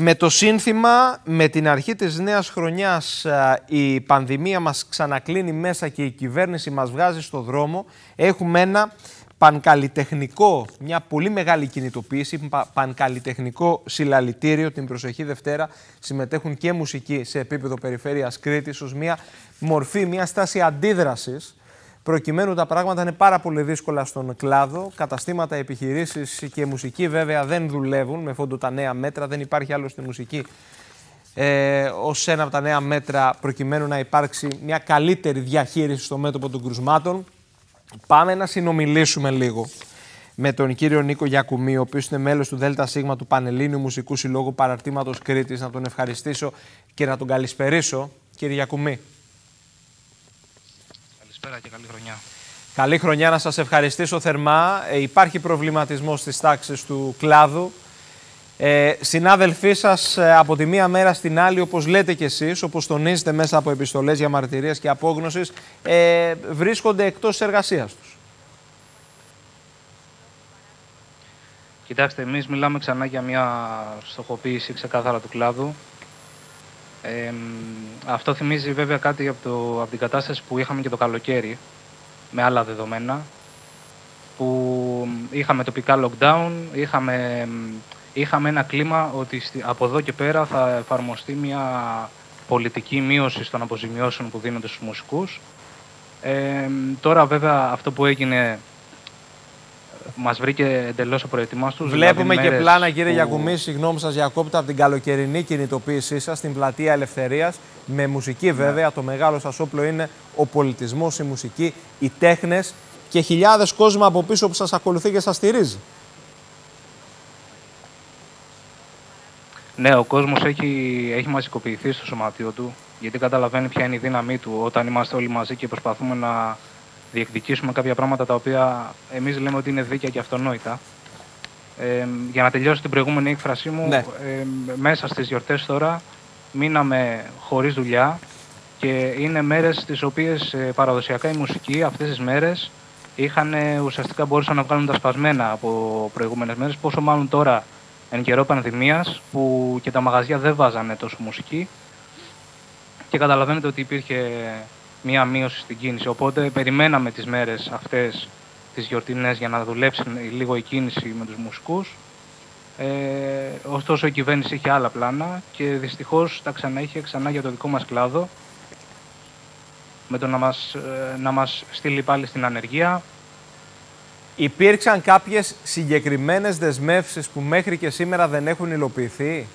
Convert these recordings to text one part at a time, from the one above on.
Με το σύνθημα, με την αρχή της νέας χρονιάς η πανδημία μας ξανακλίνει μέσα και η κυβέρνηση μας βγάζει στο δρόμο, έχουμε ένα πανκαλλιτεχνικό, μια πολύ μεγάλη κινητοποίηση, πανκαλλιτεχνικό συλλαλητήριο. Την προσεχή Δευτέρα συμμετέχουν και μουσικοί σε επίπεδο περιφέρειας Κρήτης ως μια μορφή, μια στάση αντίδρασης, προκειμένου τα πράγματα είναι πάρα πολύ δύσκολα στον κλάδο. Καταστήματα, επιχειρήσεις και μουσική βέβαια δεν δουλεύουν με φόντο τα νέα μέτρα. Δεν υπάρχει άλλωστε μουσική ως ένα από τα νέα μέτρα προκειμένου να υπάρξει μια καλύτερη διαχείριση στο μέτωπο των κρουσμάτων. Πάμε να συνομιλήσουμε λίγο με τον κύριο Νίκο Γιακουμή, ο οποίος είναι μέλος του ΔΣ του Πανελλήνιου Μουσικού Συλλόγου Παραρτήματος Κρήτης. Να τον ευχαριστήσω και να τον καλησπερίσω. Κύριε Γιακουμή. Και καλή χρονιά. Καλή χρονιά, να σας ευχαριστήσω θερμά. Υπάρχει προβληματισμός στις τάξεις του κλάδου. Συνάδελφοί σας από τη μία μέρα στην άλλη, όπως λέτε κι εσείς, όπως τονίζετε μέσα από επιστολές για μαρτυρίες και απόγνωσης, βρίσκονται εκτός της εργασίας τους. Κοιτάξτε, εμείς μιλάμε ξανά για μια στοχοποίηση ξεκάθαρα του κλάδου. Αυτό θυμίζει βέβαια κάτι από την κατάσταση που είχαμε και το καλοκαίρι με άλλα δεδομένα, που είχαμε τοπικά lockdown, είχαμε ένα κλίμα ότι από εδώ και πέρα θα εφαρμοστεί μια πολιτική μείωση των αποζημιώσεων που δίνονται στους μουσικούς. Τώρα βέβαια αυτό που έγινε μας βρήκε εντελώς απροετοιμάστους. Βλέπουμε δηλαδή και πλάνα, κύριε Γιακουμή, συγγνώμη σας διακόπτω, από την καλοκαιρινή κινητοποίησή σας στην Πλατεία Ελευθερίας, με μουσική βέβαια. Το μεγάλο σας όπλο είναι ο πολιτισμός, η μουσική, οι τέχνες και χιλιάδες κόσμο από πίσω που σας ακολουθεί και σας στηρίζει. Ναι, ο κόσμος έχει μαζικοποιηθεί στο σωματείο του, γιατί καταλαβαίνει ποια είναι η δύναμή του όταν είμαστε όλοι μαζί και προσπαθούμε να διεκδικήσουμε κάποια πράγματα τα οποία εμείς λέμε ότι είναι δίκαια και αυτονόητα. Για να τελειώσω την προηγούμενη έκφρασή μου, ναι. Μέσα στις γιορτές τώρα μείναμε χωρίς δουλειά και είναι μέρες τις οποίες παραδοσιακά η μουσική αυτές τις μέρες ουσιαστικά μπορούσαν να βγάλουν τα σπασμένα από προηγούμενες μέρες, πόσο μάλλον τώρα εν καιρό πανδημίας που και τα μαγαζιά δεν βάζανε τόσο μουσική και καταλαβαίνετε ότι υπήρχε μία μείωση στην κίνηση. Οπότε περιμέναμε τις μέρες αυτές τις γιορτινές για να δουλέψει λίγο η κίνηση με τους μουσικούς. Ωστόσο η κυβέρνηση είχε άλλα πλάνα και δυστυχώς τα ξαναείχε ξανά για το δικό μας κλάδο, με το να μας στείλει πάλι στην ανεργία. Υπήρξαν κάποιες συγκεκριμένες δεσμεύσεις που μέχρι και σήμερα δεν έχουν υλοποιηθεί.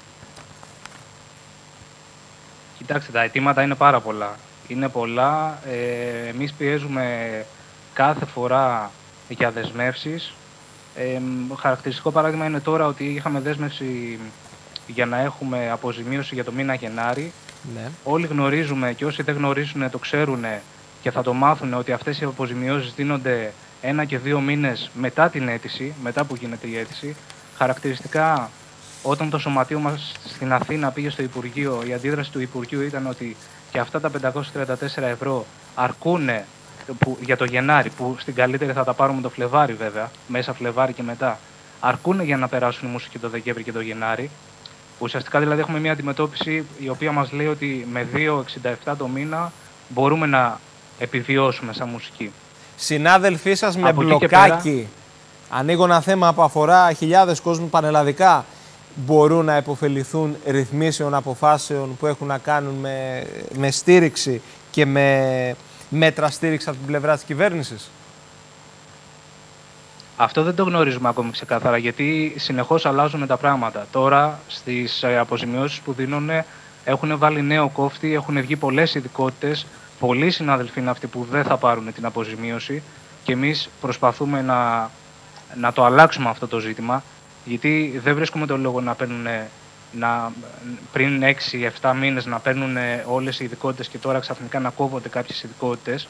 Κοιτάξτε, τα αιτήματα είναι πάρα πολλά. Είναι πολλά. Εμείς πιέζουμε κάθε φορά για δεσμεύσεις. Χαρακτηριστικό παράδειγμα είναι τώρα ότι είχαμε δέσμευση για να έχουμε αποζημίωση για το μήνα Γενάρη. Ναι. Όλοι γνωρίζουμε και όσοι δεν γνωρίζουν το ξέρουν και θα το μάθουν ότι αυτές οι αποζημιώσεις δίνονται 1 και 2 μήνες μετά την αίτηση, μετά που γίνεται η αίτηση. Χαρακτηριστικά, όταν το σωματείο μας στην Αθήνα πήγε στο Υπουργείο, η αντίδραση του Υπουργείου ήταν ότι και αυτά τα 534 € αρκούνε για το Γενάρη, που στην καλύτερη θα τα πάρουμε το Φλεβάρι βέβαια, μέσα Φλεβάρι και μετά, αρκούνε για να περάσουν οι μουσικοί το Δεκέμβρη και το Γενάρη. Ουσιαστικά δηλαδή έχουμε μια αντιμετώπιση η οποία μας λέει ότι με 2,67 το μήνα μπορούμε να επιβιώσουμε σαν μουσική. Συνάδελφοί σας με μπλοκάκι, ανοίγω ένα θέμα που αφορά χιλιάδες κόσμου πανελλαδικά, μπορούν να επωφεληθούν ρυθμίσεων αποφάσεων που έχουν να κάνουν με στήριξη και με μέτρα στήριξη από την πλευρά της κυβέρνησης? Αυτό δεν το γνωρίζουμε ακόμη ξεκάθαρα, γιατί συνεχώς αλλάζουν τα πράγματα. Τώρα στις αποζημιώσεις που δίνουν έχουν βάλει νέο κόφτη, έχουν βγει πολλές ειδικότητες. Πολλοί συνάδελφοι είναι αυτοί που δεν θα πάρουν την αποζημίωση και εμείς προσπαθούμε να το αλλάξουμε αυτό το ζήτημα. Γιατί δεν βρίσκουμε τον λόγο να παίρνουν πριν 6-7 μήνες να παίρνουν όλες οι ειδικότητες και τώρα ξαφνικά να κόβονται κάποιες ειδικότητες.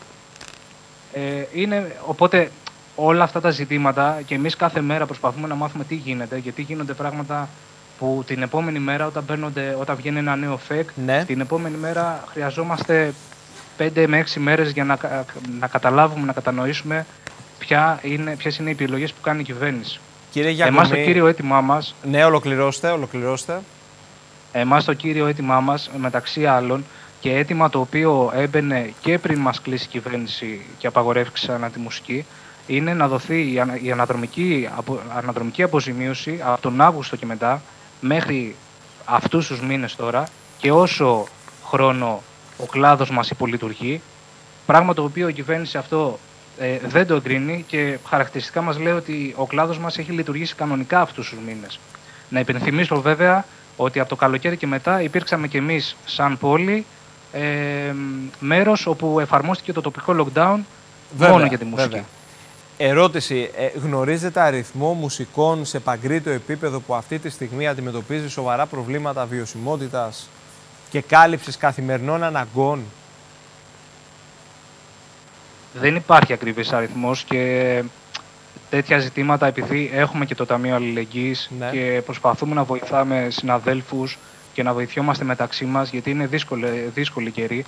Οπότε όλα αυτά τα ζητήματα και εμείς κάθε μέρα προσπαθούμε να μάθουμε τι γίνεται, γιατί γίνονται πράγματα που την επόμενη μέρα όταν βγαίνει ένα νέο φεκ, ναι, την επόμενη μέρα χρειαζόμαστε 5 με 6 μέρες για να καταλάβουμε, να κατανοήσουμε ποιες είναι οι επιλογές που κάνει η κυβέρνηση. Κύριε Γιακουμή, εμάς το κύριο αίτημά μας... Ναι, ολοκληρώστε. Εμάς το κύριο αίτημά μας, μεταξύ άλλων, και αίτημα το οποίο έμπαινε και πριν μας κλείσει η κυβέρνηση και απαγορεύσει ξανά τη μουσική, είναι να δοθεί η αναδρομική αποζημίωση από τον Αύγουστο και μετά, μέχρι αυτούς τους μήνες τώρα, και όσο χρόνο ο κλάδος μας υπολειτουργεί, πράγμα το οποίο η κυβέρνηση αυτό δεν το εγκρίνει και χαρακτηριστικά μας λέει ότι ο κλάδος μας έχει λειτουργήσει κανονικά αυτούς τους μήνες. Να υπενθυμίσω βέβαια ότι από το καλοκαίρι και μετά υπήρξαμε κι εμείς σαν πόλη μέρος όπου εφαρμόστηκε το τοπικό lockdown βέβαια, μόνο για τη μουσική. Βέβαια. Ερώτηση. Γνωρίζετε αριθμό μουσικών σε παγκρίτο επίπεδο που αυτή τη στιγμή αντιμετωπίζει σοβαρά προβλήματα βιωσιμότητας και κάλυψης καθημερινών αναγκών? Δεν υπάρχει ακριβής αριθμός και τέτοια ζητήματα, επειδή έχουμε και το Ταμείο Αλληλεγγύης και προσπαθούμε να βοηθάμε συναδέλφους και να βοηθιόμαστε μεταξύ μας, γιατί είναι δύσκολη καιρή.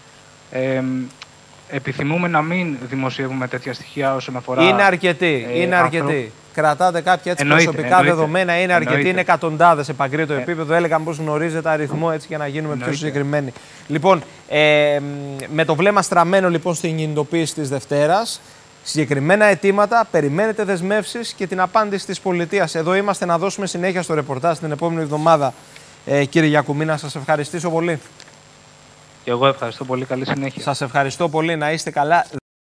Επιθυμούμε να μην δημοσιεύουμε τέτοια στοιχεία όσον αφορά... Είναι αρκετοί, είναι αρκετοί. Κρατάτε κάποια έτσι προσωπικά δεδομένα, είναι αρκετοί, είναι εκατοντάδες σε παγκρίτο επίπεδο. Έλεγα πως γνωρίζετε αριθμό έτσι για να γίνουμε πιο συγκεκριμένοι. Λοιπόν, με το βλέμμα στραμμένο λοιπόν στην κινητοποίηση της Δευτέρας, συγκεκριμένα αιτήματα, περιμένετε δεσμεύσεις και την απάντηση της πολιτείας. Εδώ είμαστε να δώσουμε συνέχεια στο ρεπορτάζ την επόμενη εβδομάδα. Κύριε Γιακουμή, να σας ευχαριστήσω πολύ. Και εγώ ευχαριστώ πολύ. Καλή συνέχεια. Σας ευχαριστώ πολύ. Να είστε καλά.